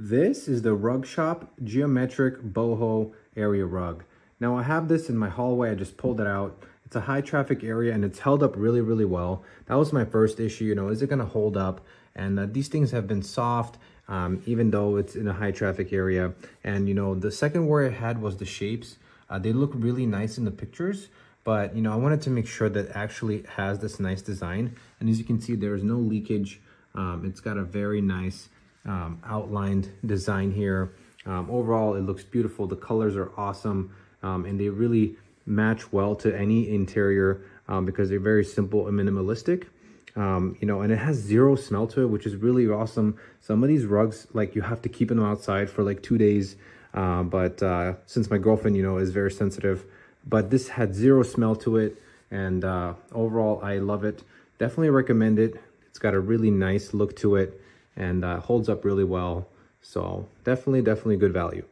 This is the Rugshop Geometric Boho Area Rug. Now I have this in my hallway, I just pulled it out. It's a high traffic area and it's held up really, really well. That was my first issue, you know, is it gonna hold up? And these things have been soft, even though it's in a high traffic area. And you know, the second worry I had was the shapes. They look really nice in the pictures, but you know, I wanted to make sure that it actually has this nice design. And as you can see, there is no leakage. It's got a very nice outlined design here. Overall, it looks beautiful. The colors are awesome, and they really match well to any interior because they're very simple and minimalistic. You know, and it has zero smell to it, which is really awesome. Some of these rugs, like, you have to keep them outside for like 2 days, but since my girlfriend, you know, is very sensitive, but this had zero smell to it, and overall I love it. Definitely recommend it. It's got a really nice look to it, and holds up really well. So definitely good value.